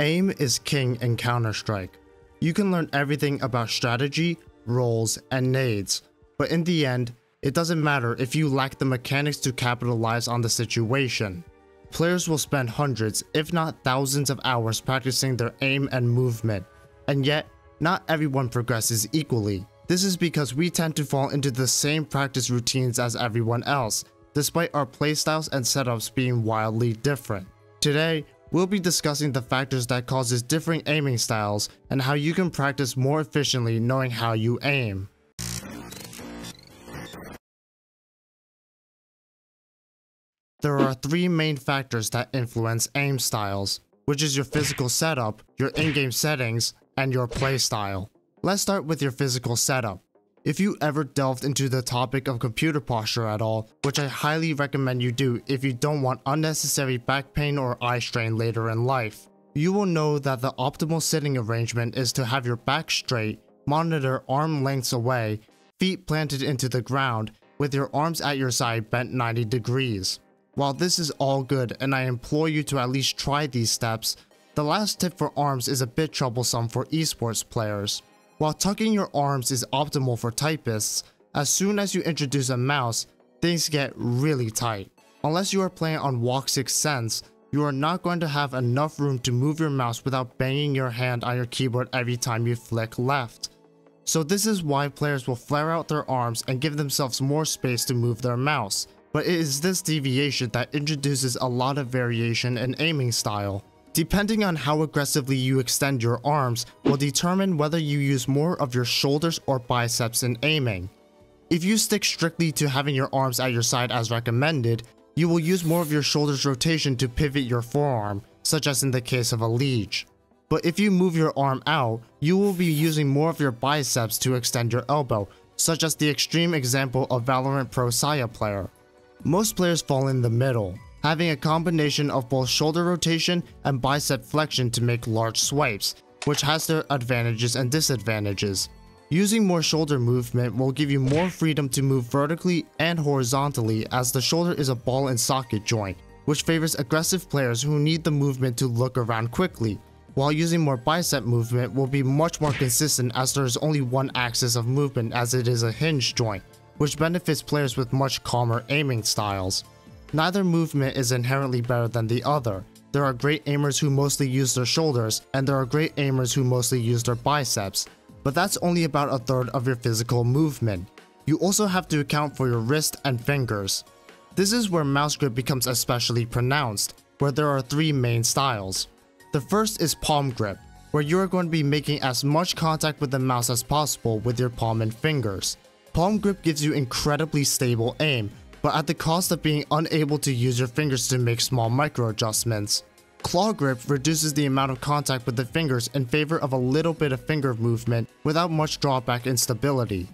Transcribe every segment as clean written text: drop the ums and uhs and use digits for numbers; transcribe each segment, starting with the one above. Aim is king in Counter-Strike. You can learn everything about strategy, roles, and nades, but in the end, it doesn't matter if you lack the mechanics to capitalize on the situation. Players will spend hundreds, if not thousands of hours practicing their aim and movement, and yet, not everyone progresses equally. This is because we tend to fall into the same practice routines as everyone else, despite our playstyles and setups being wildly different. Today, we'll be discussing the factors that causes differing aiming styles and how you can practice more efficiently knowing how you aim. There are three main factors that influence aim styles, which is your physical setup, your in-game settings, and your playstyle. Let's start with your physical setup. If you ever delved into the topic of computer posture at all, which I highly recommend you do if you don't want unnecessary back pain or eye strain later in life, you will know that the optimal sitting arrangement is to have your back straight, monitor arm lengths away, feet planted into the ground, with your arms at your side bent 90 degrees. While this is all good and I implore you to at least try these steps, the last tip for arms is a bit troublesome for esports players. While tucking your arms is optimal for typists, as soon as you introduce a mouse, things get really tight. Unless you are playing on Walk 6 Sense, you are not going to have enough room to move your mouse without banging your hand on your keyboard every time you flick left. So this is why players will flare out their arms and give themselves more space to move their mouse. But it is this deviation that introduces a lot of variation in aiming style. Depending on how aggressively you extend your arms will determine whether you use more of your shoulders or biceps in aiming. If you stick strictly to having your arms at your side as recommended, you will use more of your shoulders rotation to pivot your forearm, such as in the case of a liege. But if you move your arm out, you will be using more of your biceps to extend your elbow, such as the extreme example of Valorant Pro Saiya player. Most players fall in the middle, having a combination of both shoulder rotation and bicep flexion to make large swipes, which has their advantages and disadvantages. Using more shoulder movement will give you more freedom to move vertically and horizontally, as the shoulder is a ball and socket joint, which favors aggressive players who need the movement to look around quickly, while using more bicep movement will be much more consistent as there is only one axis of movement as it is a hinge joint, which benefits players with much calmer aiming styles. Neither movement is inherently better than the other. There are great aimers who mostly use their shoulders, and there are great aimers who mostly use their biceps, but that's only about a third of your physical movement. You also have to account for your wrist and fingers. This is where mouse grip becomes especially pronounced, where there are three main styles. The first is palm grip, where you are going to be making as much contact with the mouse as possible with your palm and fingers. Palm grip gives you incredibly stable aim, but at the cost of being unable to use your fingers to make small micro adjustments. Claw grip reduces the amount of contact with the fingers in favor of a little bit of finger movement without much drawback in stability.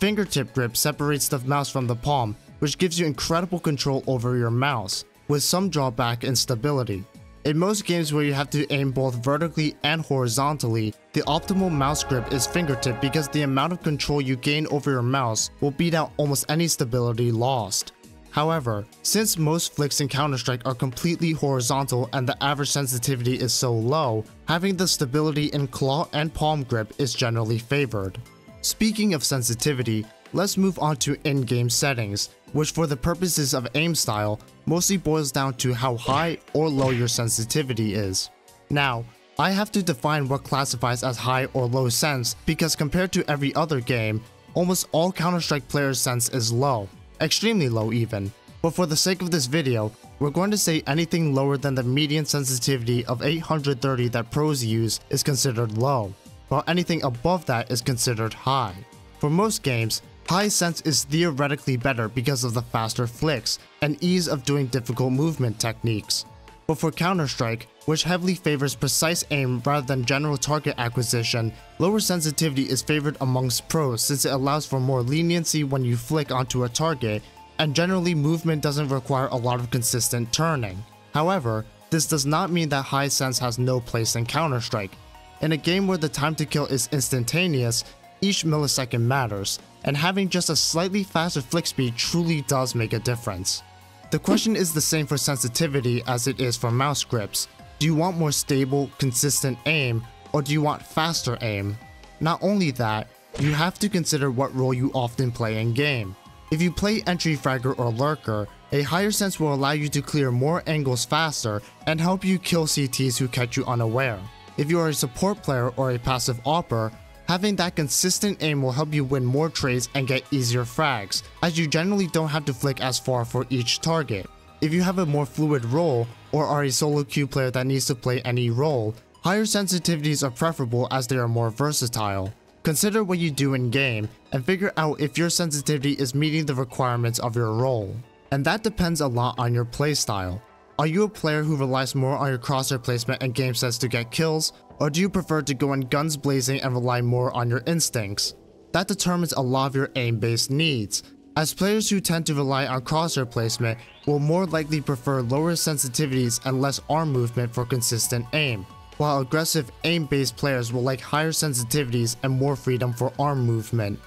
Fingertip grip separates the mouse from the palm, which gives you incredible control over your mouse, with some drawback in stability. In most games where you have to aim both vertically and horizontally, the optimal mouse grip is fingertip because the amount of control you gain over your mouse will beat out almost any stability lost. However, since most flicks in Counter-Strike are completely horizontal and the average sensitivity is so low, having the stability in claw and palm grip is generally favored. Speaking of sensitivity, let's move on to in-game settings, which for the purposes of aim style, mostly boils down to how high or low your sensitivity is. Now, I have to define what classifies as high or low sense because compared to every other game, almost all Counter-Strike players' sense is low, extremely low even. But for the sake of this video, we're going to say anything lower than the median sensitivity of 830 that pros use is considered low, while anything above that is considered high. For most games, high sense is theoretically better because of the faster flicks and ease of doing difficult movement techniques. But for Counter-Strike, which heavily favors precise aim rather than general target acquisition, lower sensitivity is favored amongst pros since it allows for more leniency when you flick onto a target, and generally movement doesn't require a lot of consistent turning. However, this does not mean that high sense has no place in Counter-Strike. In a game where the time to kill is instantaneous, each millisecond matters, and having just a slightly faster flick speed truly does make a difference. The question is the same for sensitivity as it is for mouse grips. Do you want more stable, consistent aim, or do you want faster aim? Not only that, you have to consider what role you often play in game. If you play entry fragger or lurker, a higher sense will allow you to clear more angles faster and help you kill CTs who catch you unaware. If you are a support player or a passive AWPer, having that consistent aim will help you win more trades and get easier frags, as you generally don't have to flick as far for each target. If you have a more fluid role, or are a solo queue player that needs to play any role, higher sensitivities are preferable as they are more versatile. Consider what you do in game, and figure out if your sensitivity is meeting the requirements of your role. And that depends a lot on your playstyle. Are you a player who relies more on your crosshair placement and game sense to get kills, or do you prefer to go in guns blazing and rely more on your instincts? That determines a lot of your aim-based needs, as players who tend to rely on crosshair placement will more likely prefer lower sensitivities and less arm movement for consistent aim, while aggressive aim-based players will like higher sensitivities and more freedom for arm movement.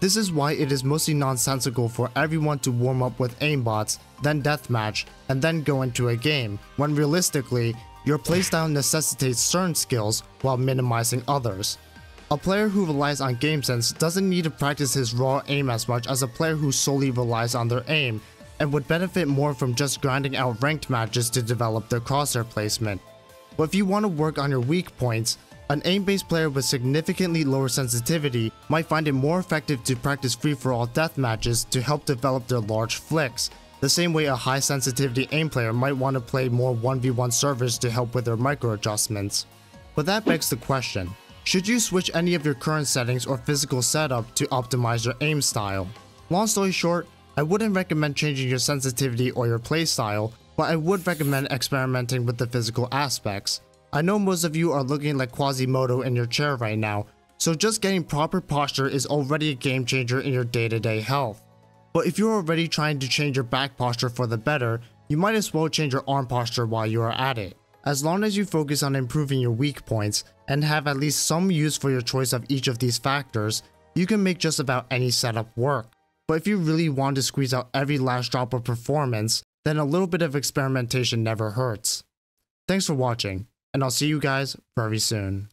This is why it is mostly nonsensical for everyone to warm up with aimbots, then deathmatch, and then go into a game, when realistically, your playstyle necessitates certain skills while minimizing others. A player who relies on game sense doesn't need to practice his raw aim as much as a player who solely relies on their aim, and would benefit more from just grinding out ranked matches to develop their crosshair placement. But if you want to work on your weak points, an aim-based player with significantly lower sensitivity might find it more effective to practice free-for-all death matches to help develop their large flicks, the same way a high-sensitivity aim player might want to play more 1v1 servers to help with their micro-adjustments. But that begs the question, should you switch any of your current settings or physical setup to optimize your aim style? Long story short, I wouldn't recommend changing your sensitivity or your playstyle, but I would recommend experimenting with the physical aspects. I know most of you are looking like Quasimodo in your chair right now, so just getting proper posture is already a game changer in your day-to-day health. But if you're already trying to change your back posture for the better, you might as well change your arm posture while you are at it. As long as you focus on improving your weak points, and have at least some use for your choice of each of these factors, you can make just about any setup work. But if you really want to squeeze out every last drop of performance, then a little bit of experimentation never hurts. Thanks for watching, and I'll see you guys very soon.